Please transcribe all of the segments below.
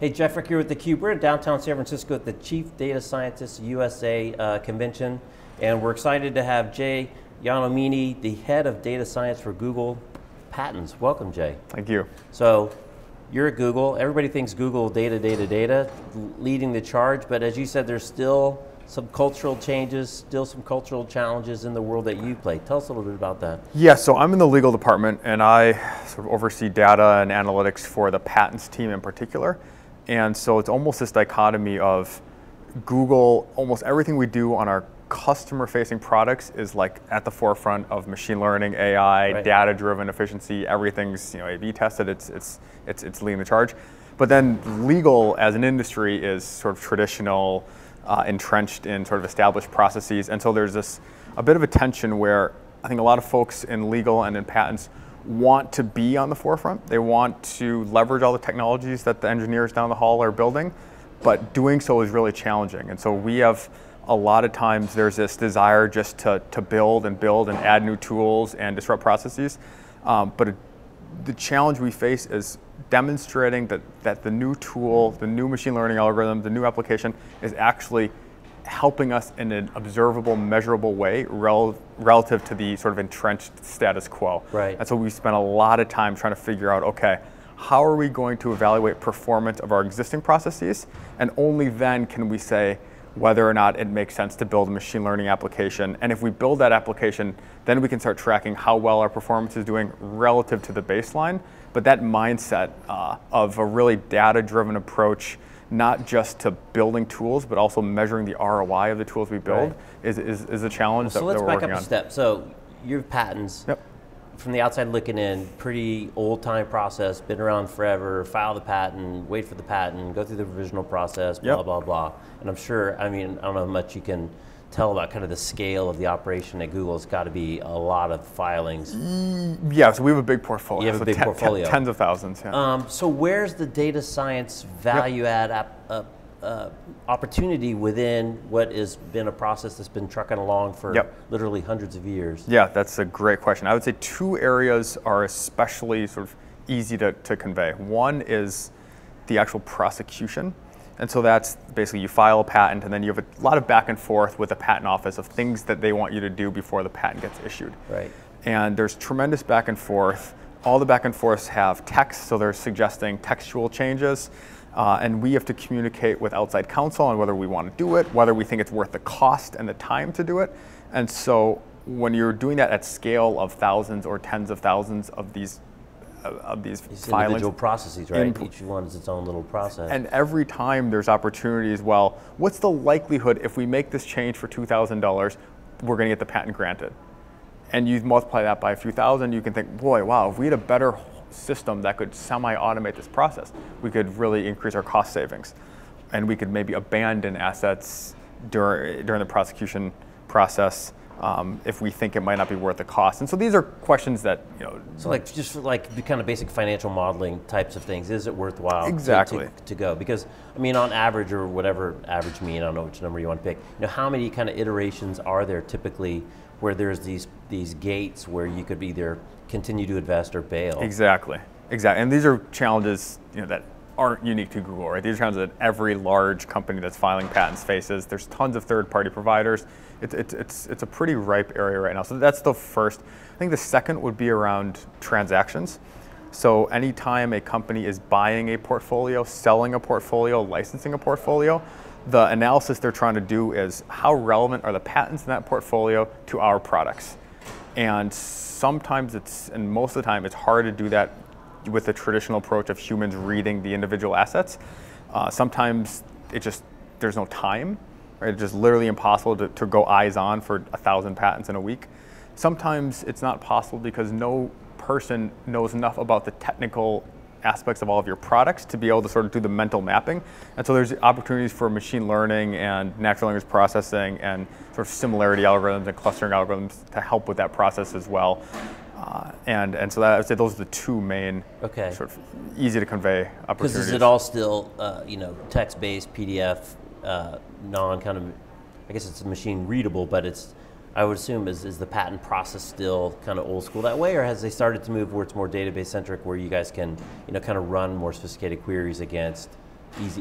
Hey, Jeff Frick here with theCUBE. We're in downtown San Francisco at the Chief Data Scientist USA convention, and we're excited to have Jay Yonamine, the head of data science for Google Patents. Welcome, Jay. Thank you. So, you're at Google. Everybody thinks Google data, data, data, leading the charge, but as you said, there's still some cultural changes, still some cultural challenges in the world that you play. Tell us a little bit about that. Yeah, so I'm in the legal department and I sort of oversee data and analytics for the patents team in particular. And so it's almost this dichotomy of Google, almost everything we do on our customer-facing products is like at the forefront of machine learning, AI, right, data-driven efficiency. Everything's, you know, A/B tested. It's leading the charge. But then legal as an industry is sort of traditional, entrenched in sort of established processes. And so there's this a bit of a tension where I think a lot of folks in legal and in patents want to be on the forefront. They want to leverage all the technologies that the engineers down the hall are building, but doing so is really challenging. And so we have a lot of times there's this desire just to build and add new tools and disrupt processes. But the challenge we face is demonstrating that the new tool, the new machine learning algorithm, the new application is actually helping us in an observable, measurable way relative to the sort of entrenched status quo. Right. And so we spent a lot of time trying to figure out, okay, how are we going to evaluate performance of our existing processes? And only then can we say whether or not it makes sense to build a machine learning application. And if we build that application, then we can start tracking how well our performance is doing relative to the baseline. But that mindset of a really data-driven approach, not just to building tools, but also measuring the ROI of the tools we build, right, is a challenge that we're working on. So let's back up a step. So your patents, yep, from the outside looking in, pretty old-time process, been around forever, file the patent, wait for the patent, go through the revisional process, blah, yep, blah, blah. And I'm sure, I mean, I don't know how much you can tell about kind of the scale of the operation at Google. It's got to be a lot of filings. Yeah, so we have a big portfolio. You have a big portfolio. Tens of thousands, yeah. So where's the data science value add opportunity within what has been a process that's been trucking along for literally hundreds of years? Yeah, that's a great question. I would say two areas are especially sort of easy to convey. One is the actual prosecution. And so that's basically you file a patent and then you have a lot of back and forth with the patent office of things that they want you to do before the patent gets issued. Right. And there's tremendous back and forth. All the back and forths have text, so they're suggesting textual changes. And we have to communicate with outside counsel on whether we want to do it, whether we think it's worth the cost and the time to do it. And so when you're doing that at scale of thousands or tens of thousands of these filings, individual processes, right? Each one is its own little process. And every time there's opportunities, well, what's the likelihood if we make this change for $2,000, we're going to get the patent granted? And you multiply that by a few thousand, you can think, boy, wow, if we had a better system that could semi-automate this process, we could really increase our cost savings. And we could maybe abandon assets during the prosecution process if we think it might not be worth the cost. And so these are questions that, you know. So like just like the kind of basic financial modeling types of things, is it worthwhile to go? Because I mean on average or whatever average mean, I don't know which number you want to pick, you know, how many kind of iterations are there typically where there's these gates where you could either continue to invest or bail? Exactly, exactly. And these are challenges, you know, that aren't unique to Google, right? These are challenges that every large company that's filing patents faces. There's tons of third-party providers. It's a pretty ripe area right now. So that's the first. I think the second would be around transactions. So anytime a company is buying a portfolio, selling a portfolio, licensing a portfolio, the analysis they're trying to do is how relevant are the patents in that portfolio to our products? And sometimes and most of the time, it's hard to do that with the traditional approach of humans reading the individual assets. Sometimes there's no time, right? It's just literally impossible to go eyes on for 1,000 patents in a week. Sometimes it's not possible because no person knows enough about the technical aspects of all of your products to be able to sort of do the mental mapping. And so there's opportunities for machine learning and natural language processing and sort of similarity algorithms and clustering algorithms to help with that process as well. And so that, I would say those are the two main sort of easy to convey opportunities. Because is it all still, you know, text-based, PDF, non-kind of, I guess it's machine readable, but it's, I would assume, is the patent process still kind of old school that way, or has they started to move where it's more database centric, where you guys can, you know, kind of run more sophisticated queries against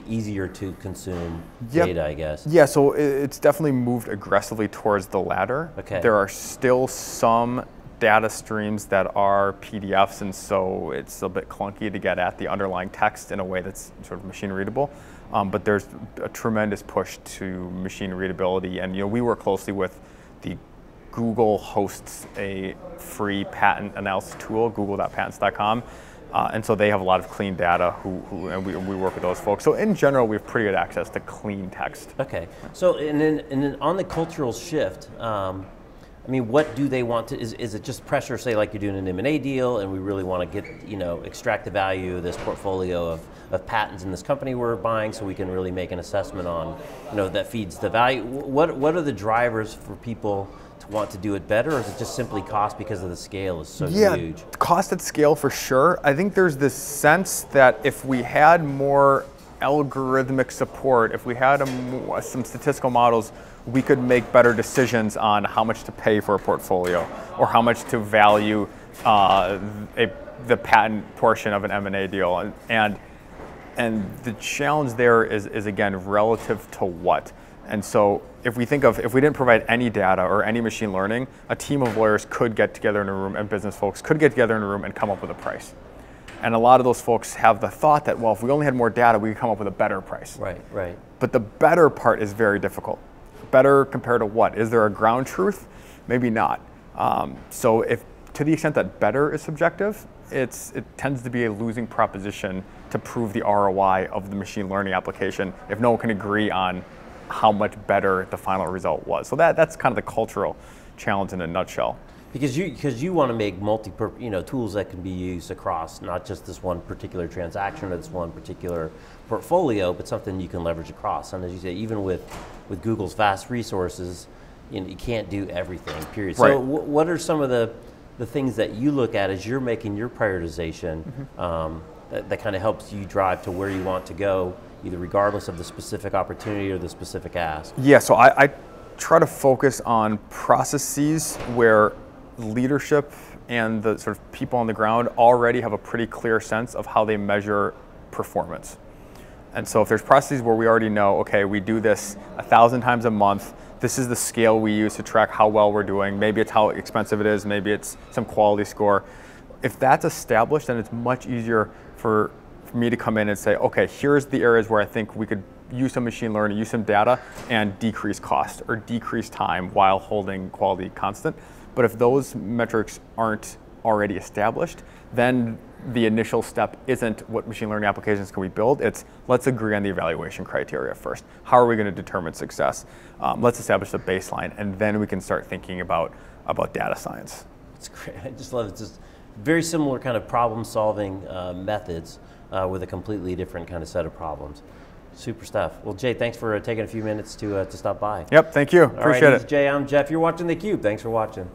easier to consume data, I guess. Yeah, so it's definitely moved aggressively towards the latter. Okay. There are still some data streams that are PDFs, and so it's a bit clunky to get at the underlying text in a way that's sort of machine readable. But there's a tremendous push to machine readability, and we work closely with the Google hosts a free patent analysis tool, google.patents.com, and so they have a lot of clean data, and we work with those folks. So in general, we have pretty good access to clean text. Okay. So and then on the cultural shift, I mean, what do they want to? Is it just pressure? Say, like you're doing an M&A deal, and we really want to get extract the value of this portfolio of patents in this company we're buying, so we can really make an assessment on that feeds the value. What are the drivers for people to want to do it better, or is it just simply cost because of the scale is so huge? Yeah, cost at scale for sure. I think there's this sense that if we had more algorithmic support, if we had some statistical models, we could make better decisions on how much to pay for a portfolio or how much to value the patent portion of an M&A deal. And the challenge there is again, relative to what? And so if we didn't provide any data or any machine learning, a team of lawyers could get together in a room, and business folks could get together in a room and come up with a price. And a lot of those folks have the thought that, well, if we only had more data, we could come up with a better price. Right, right. But the better part is very difficult. Better compared to what? Is there a ground truth? Maybe not. So to the extent that better is subjective, it tends to be a losing proposition to prove the ROI of the machine learning application if no one can agree on how much better the final result was. So that's kind of the cultural challenge in a nutshell. Because you want to make tools that can be used across not just this one particular transaction or this one particular portfolio, but something you can leverage across. And as you say, even with Google's vast resources, you can't do everything, period. Right. So what are some of the things that you look at as you're making your prioritization that kind of helps you drive to where you want to go, either regardless of the specific opportunity or the specific ask? Yeah, so I try to focus on processes where leadership and the sort of people on the ground already have a pretty clear sense of how they measure performance. And so if there's processes where we already know, okay, we do this 1,000 times a month, this is the scale we use to track how well we're doing, maybe it's how expensive it is, maybe it's some quality score. If that's established, then it's much easier for me to come in and say, okay, here's the areas where I think we could use some machine learning, use some data, and decrease cost or decrease time while holding quality constant. But if those metrics aren't already established, then the initial step isn't what machine learning applications can we build, it's let's agree on the evaluation criteria first. How are we going to determine success? Let's establish the baseline, and then we can start thinking about data science. It's great, I just love it. It's just very similar kind of problem solving methods with a completely different kind of set of problems. Super stuff. Well, Jay, thanks for taking a few minutes to stop by. Yep, thank you. Appreciate it. All right, this is Jay, I'm Jeff. You're watching theCUBE. Thanks for watching.